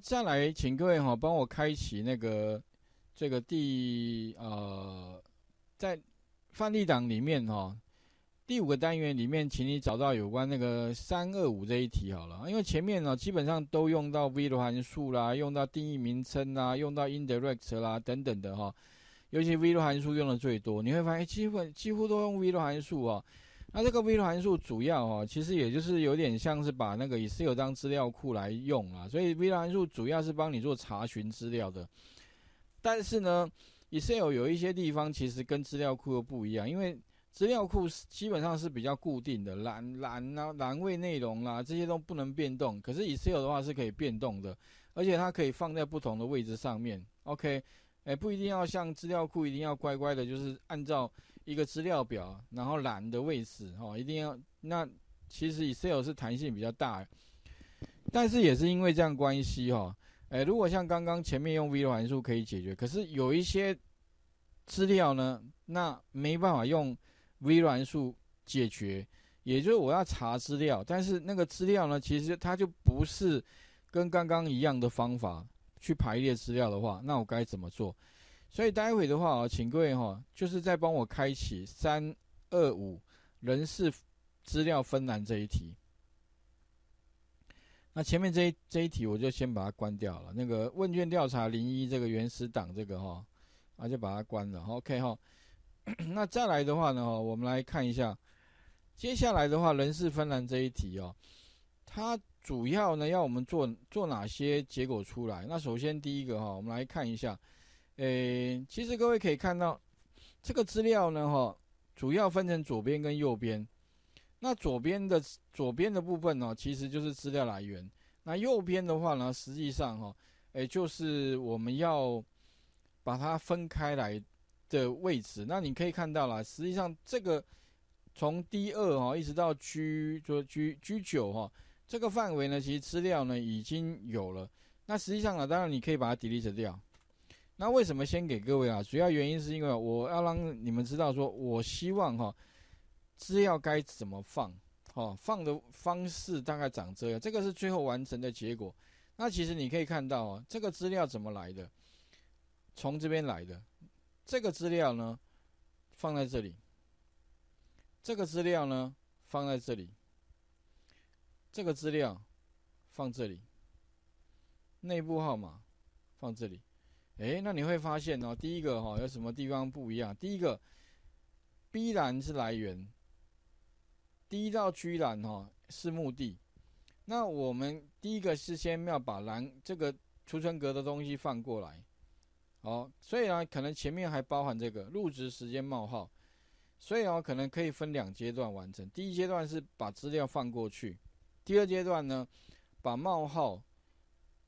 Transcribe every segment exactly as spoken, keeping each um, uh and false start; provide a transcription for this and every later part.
再来，请各位哈、哦、帮我开启那个这个第呃，在范例档里面哈、哦，第五个单元里面，请你找到有关那个三二五这一题好了，因为前面呢、哦、基本上都用到 V 的函数啦，用到定义名称啦，用到 indirect 啦等等的哈、哦，尤其 V 的函数用的最多，你会发现几乎几乎都用 V 的函数啊、哦。那这个 V 函数主要哦，其实也就是有点像是把那个 Excel 当资料库来用啦，所以 V 函数主要是帮你做查询资料的。但是呢 ，Excel 有一些地方其实跟资料库又不一样，因为资料库基本上是比较固定的，栏栏啊、栏位内容啦、啊、这些都不能变动。可是 Excel 的话是可以变动的，而且它可以放在不同的位置上面。OK， 哎，不一定要像资料库一定要乖乖的，就是按照一个资料表，然后栏的位置哦，一定要。那其实 Excel 是弹性比较大，但是也是因为这样关系哈、哦，哎，如果像刚刚前面用 V 函数可以解决，可是有一些资料呢，那没办法用 V 函数解决，也就是我要查资料，但是那个资料呢，其实它就不是跟刚刚一样的方法去排列资料的话，那我该怎么做？所以待会的话啊，请各位哈、哦，就是再帮我开启三二五人事资料分栏这一题。那前面这一这一题我就先把它关掉了。那个问卷调查零一这个原始档这个哈、哦，啊就把它关了。OK 哈、哦。那再来的话呢，我们来看一下，接下来的话人事分栏这一题哦，它主要呢要我们做做哪些结果出来？那首先第一个哈、哦，我们来看一下。诶，其实各位可以看到，这个资料呢，哈，主要分成左边跟右边。那左边的左边的部分呢，其实就是资料来源。那右边的话呢，实际上哈，诶，就是我们要把它分开来的位置。那你可以看到啦，实际上这个从 D 二 哈一直到 G 就 G G 九 哈，这个范围呢，其实资料呢已经有了。那实际上呢，当然你可以把它 delete 掉。那为什么先给各位啊？主要原因是因为我要让你们知道说，我希望哈、哦，资料该怎么放，哦，放的方式大概长这样，这个是最后完成的结果。那其实你可以看到哦，这个资料怎么来的？从这边来的，这个资料呢放在这里，这个资料呢放在这里，这个资料放这里，内部号码放这里。哎，那你会发现哦，第一个哈、哦、有什么地方不一样？第一个 B 栏是来源 ，D 到 G 栏哈、哦、是目的。那我们第一个是先要把栏这个储存格的东西放过来，哦，所以呢可能前面还包含这个入职时间冒号，所以哦可能可以分两阶段完成。第一阶段是把资料放过去，第二阶段呢把冒号。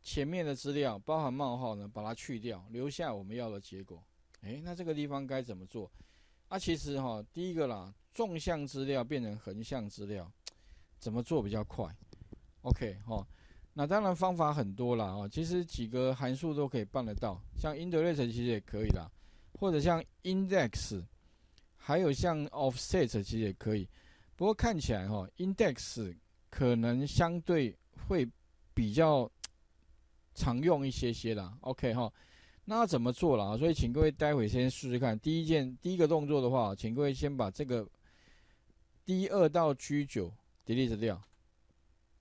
前面的资料包含冒号呢，把它去掉，留下我们要的结果。诶，那这个地方该怎么做？啊，其实哈、哦，第一个啦，纵向资料变成横向资料，怎么做比较快 ？OK 哈、哦，那当然方法很多啦哦，其实几个函数都可以办得到，像 indirect 其实也可以啦，或者像 index， 还有像 offset 其实也可以。不过看起来哈、哦、，index 可能相对会比较。常用一些些啦 ，OK 哈，那怎么做啦？所以请各位待会先试试看。第一件第一个动作的话，请各位先把这个 D 二 到 G 九 delete 掉。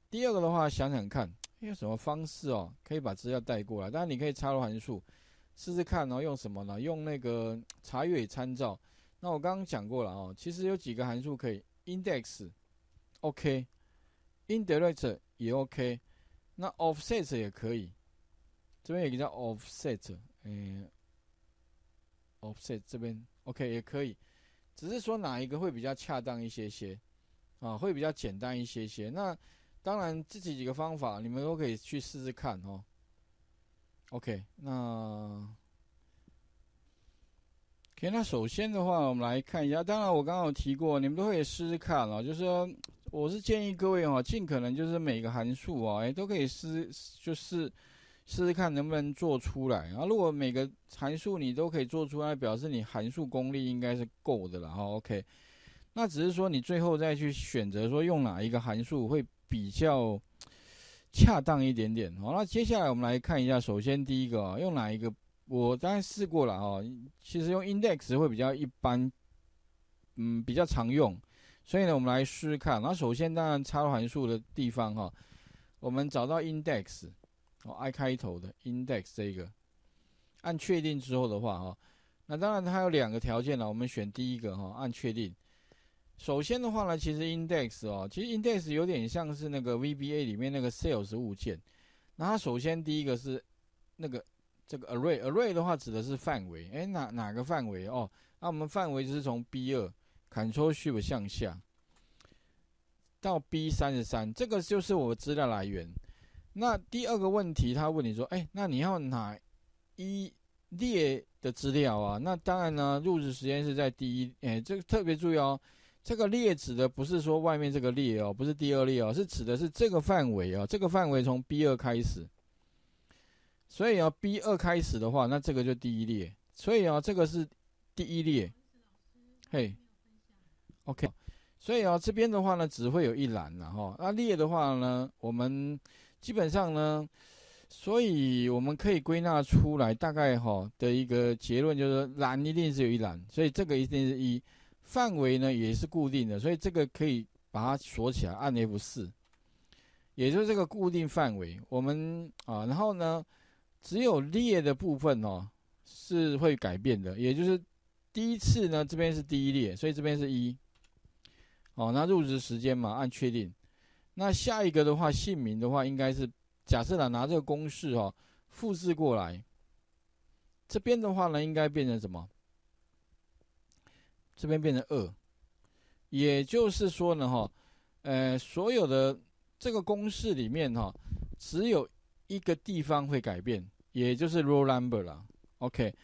第二个的话，想想看有什么方式哦，可以把资料带过来。当然你可以插入函数试试看哦，用什么呢？用那个查阅与参照。那我刚刚讲过了哦，其实有几个函数可以 ，index OK， indirect 也 OK， 那 offset 也可以。这边有一个叫 offset， 嗯 ，offset 这边 OK 也可以，只是说哪一个会比较恰当一些些，啊，会比较简单一些些。那当然这几个方法你们都可以去试试看哦。OK， 那 OK， 那首先的话我们来看一下，当然我刚刚有提过，你们都可以试试看哦，就是说我是建议各位哦，尽可能就是每个函数哦，哎都可以试，就是。试试看能不能做出来啊！如果每个函数你都可以做出来，表示你函数功力应该是够的了哈。OK， 那只是说你最后再去选择说用哪一个函数会比较恰当一点点。好，那接下来我们来看一下，首先第一个啊，用哪一个？我当然试过了哈，其实用 index 会比较一般，嗯，比较常用。所以呢，我们来试试看。那首先，当然插入函数的地方哈，我们找到 index， 哦 ，i 开头的 index 这个，按确定之后的话哈，那当然它有两个条件了，我们选第一个哈，按确定。首先的话呢，其实 index 哦，其实 index 有点像是那个 V B A 里面那个 sales 物件。那它首先第一个是那个这个 array，array array 的话指的是范围，哎，哪哪个范围哦？那我们范围就是从 B 二。Ctrl Shift 向下到 B 三十三，这个就是我资料来源。那第二个问题，他问你说：“哎，那你要哪一列的资料啊？”那当然呢，入职时间是在第一。哎，这个特别注意哦，这个列指的不是说外面这个列哦，不是第二列哦，是指的是这个范围哦，这个范围从 B 二 开始。所以啊、哦、，B 二 开始的话，那这个就第一列。所以啊、哦，这个是第一列。嘿。OK， 所以啊、哦，这边的话呢，只会有一栏了哈。那列的话呢，我们基本上呢，所以我们可以归纳出来大概哈、哦、的一个结论就是，栏一定是有一栏，所以这个一定是一。范围呢也是固定的，所以这个可以把它锁起来，按 F 四，也就是这个固定范围。我们啊，然后呢，只有列的部分哦是会改变的，也就是第一次呢，这边是第一列，所以这边是一。哦，那入职时间嘛，按确定。那下一个的话，姓名的话，应该是假设啦，拿这个公式哦，复制过来。这边的话呢，应该变成什么？这边变成二。也就是说呢，哈，呃，所有的这个公式里面哈，只有一个地方会改变，也就是 row number 啦。OK，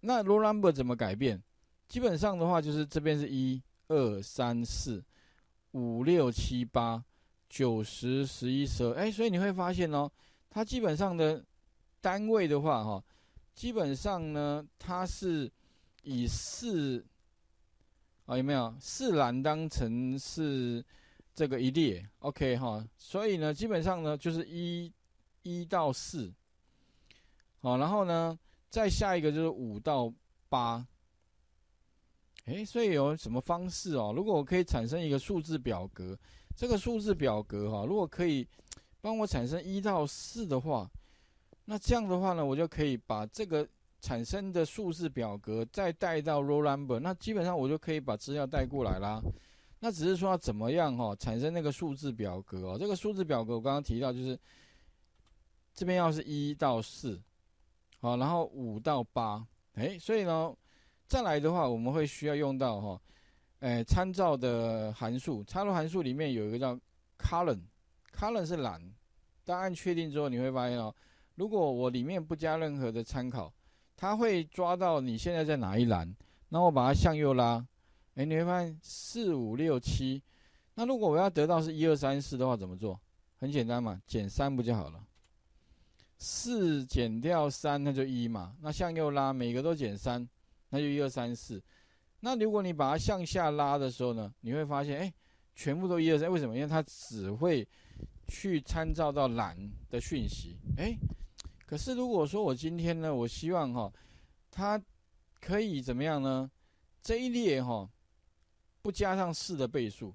那 row number 怎么改变？基本上的话，就是这边是一。二三四五六七八九十十一十二，哎，所以你会发现哦，它基本上的单位的话，哈，基本上呢，它是以四啊、哦、有没有四栏当成是这个一列 ，OK 哈、哦，所以呢，基本上呢就是一一到四，好，然后呢再下一个就是五到八。哎，所以有什么方式哦？如果我可以产生一个数字表格，这个数字表格哈、哦，如果可以帮我产生一到四的话，那这样的话呢，我就可以把这个产生的数字表格再带到 row number， 那基本上我就可以把资料带过来啦。那只是说怎么样哈、哦，产生那个数字表格哦。这个数字表格我刚刚提到就是这边要是一到四，好，然后五到八，哎，所以呢。再来的话，我们会需要用到哈、哦，诶，参照的函数，插入函数里面有一个叫 column，column 是栏，当按确定之后，你会发现哦，如果我里面不加任何的参考，它会抓到你现在在哪一栏，那我把它向右拉，诶，你会发现四五六七，那如果我要得到是一二三四的话，怎么做？很简单嘛，减三不就好了？四减掉三，那就一嘛，那向右拉，每个都减三。那就一二三四，那如果你把它向下拉的时候呢，你会发现，哎，全部都一二三，为什么？因为它只会去参照到栏的讯息，哎，可是如果说我今天呢，我希望哈、哦，它可以怎么样呢？这一列哈、哦，不加上四的倍数，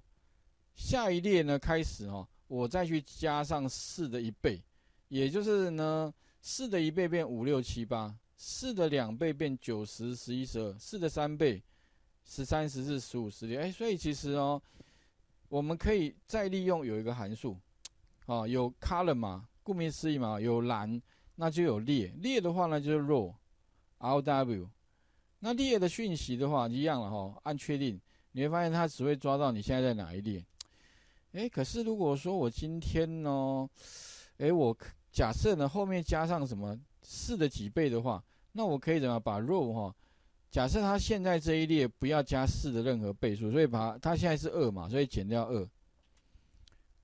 下一列呢开始哈、哦，我再去加上四的一倍，也就是呢，四的一倍变五六七八。四的两倍变九十、十一、十二；四的三倍，十三、十四、十五、十六。哎，所以其实哦，我们可以再利用有一个函数，啊、哦，有 column 嘛，顾名思义嘛，有栏，那就有列。列的话呢，就是 row，R O W。那列的讯息的话一样了哈、哦，按确定，你会发现它只会抓到你现在在哪一列。哎，可是如果说我今天呢，哎，我假设呢后面加上什么四的几倍的话。那我可以怎么把 row 哈、哦？假设它现在这一列不要加四的任何倍数，所以把 它, 它现在是二嘛，所以减掉二。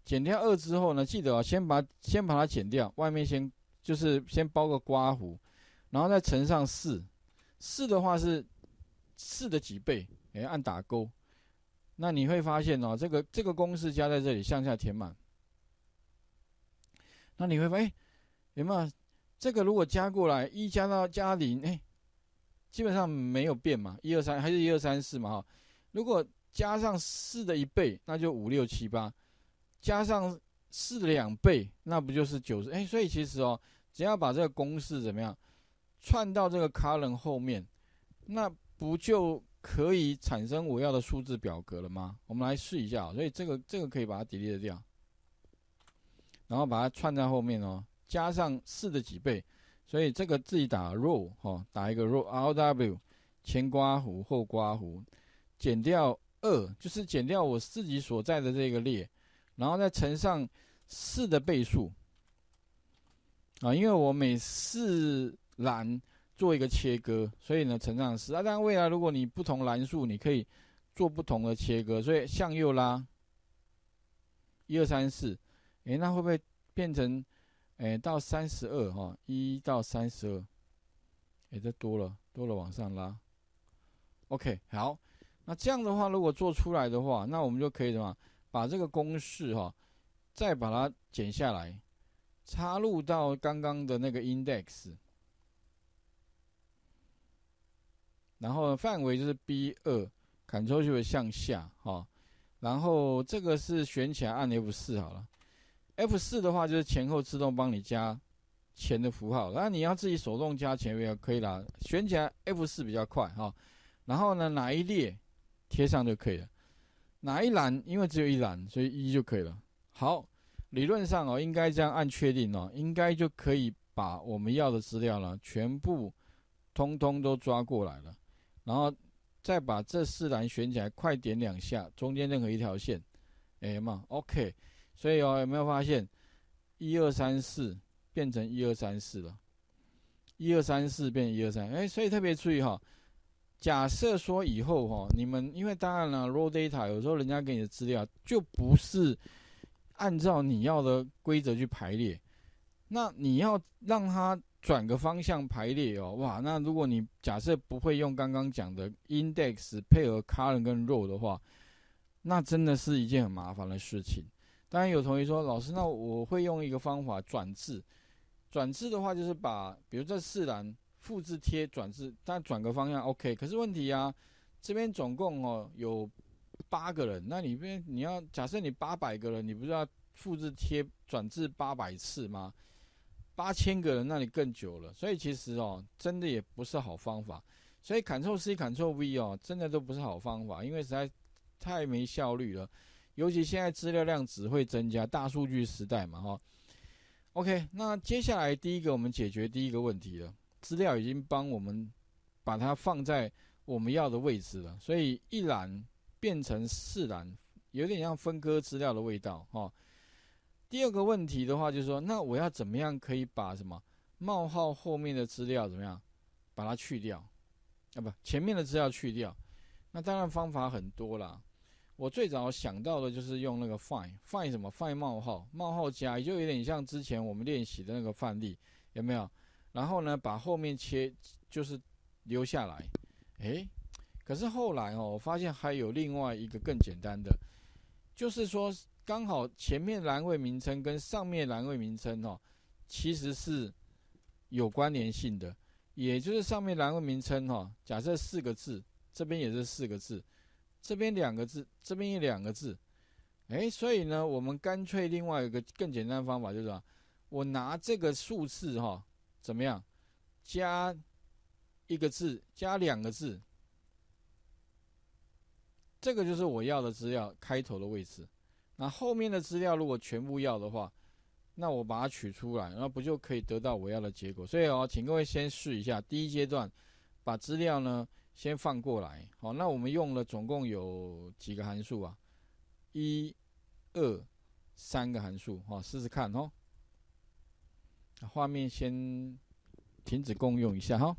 减掉二之后呢，记得啊、哦，先把先把它减掉，外面先就是先包个刮弧，然后再乘上四。四的话是四的几倍，哎，按打勾。那你会发现哦，这个这个公式加在这里向下填满。那你会发现，哎，有没有这个如果加过来一加到加零，哎，基本上没有变嘛，一二三还是一二三四嘛哈。如果加上四的一倍，那就五六七八；加上四的两倍，那不就是九十？哎，所以其实哦，只要把这个公式怎么样串到这个 column 后面，那不就可以产生我要的数字表格了吗？我们来试一下、哦，所以这个这个可以把它 delete 掉，然后把它串在后面哦，加上四的几倍，所以这个自己打 row 哦，打一个 row R O W 前括弧后括弧，减掉二，就是减掉我自己所在的这个列，然后再乘上四的倍数啊，因为我每四栏做一个切割，所以呢乘上四啊。但未来如果你不同栏数，你可以做不同的切割，所以向右拉，一二三四，哎，那会不会变成，哎，到三十二哈，一到三十二，哎，这多了多了，往上拉。OK， 好，那这样的话，如果做出来的话，那我们就可以什么，把这个公式哈、哦，再把它剪下来，插入到刚刚的那个 index。然后范围就是 B 二，Ctrl Shift 向下哈、哦，然后这个是选起来按 F 四 好了 ，F 四 的话就是前后自动帮你加前的符号，那你要自己手动加前也可以啦，选起来 F 四 比较快哈、哦。然后呢哪一列贴上就可以了，哪一栏因为只有一栏，所以一就可以了。好，理论上哦应该这样按确定哦，应该就可以把我们要的资料呢全部通通都抓过来了。然后再把这四栏选起来，快点两下，中间任何一条线，哎嘛 ，OK。所以哦，有没有发现一二三四变成一二三四了？一二三四变一二三，哎，所以特别注意哈、哦。假设说以后哈、哦，你们因为当然了 ，raw data 有时候人家给你的资料就不是按照你要的规则去排列，那你要让它转个方向排列哦，哇！那如果你假设不会用刚刚讲的 index 配合 column 跟 row 的话，那真的是一件很麻烦的事情。当然有同学说，老师，那我会用一个方法转置。转置的话，就是把比如这四栏复制贴转置，但转个方向 OK。可是问题啊，这边总共哦有八个人，那里边你要假设你八百个人，你不是要复制贴转置八百次吗？八千个人，那你更久了，所以其实哦，真的也不是好方法。所以 Ctrl C、Ctrl V 哦，真的都不是好方法，因为实在太没效率了。尤其现在资料量只会增加，大数据时代嘛，哈、哦。OK， 那接下来第一个我们解决第一个问题了，资料已经帮我们把它放在我们要的位置了，所以一栏变成四栏，有点像分割资料的味道，哈、哦。第二个问题的话，就是说，那我要怎么样可以把什么冒号后面的资料怎么样把它去掉？啊，不，前面的资料去掉。那当然方法很多啦。我最早想到的就是用那个 find find 什么 find 冒号冒号加，也就有点像之前我们练习的那个范例，有没有？然后呢，把后面切就是留下来。诶，可是后来哦，我发现还有另外一个更简单的，就是说，刚好前面栏位名称跟上面栏位名称哦，其实是有关联性的，也就是上面栏位名称哦，假设四个字，这边也是四个字，这边两个字，这边也两个字，哎，所以呢，我们干脆另外一个更简单的方法就是啊，我拿这个数字哈、哦，怎么样，加一个字，加两个字，这个就是我要的资料开头的位置。那后面的资料如果全部要的话，那我把它取出来，那不就可以得到我要的结果？所以哦，请各位先试一下，第一阶段把资料呢先放过来。好，那我们用了总共有几个函数啊？一、二、三个函数。好，试试看哦。画面先停止共用一下哈。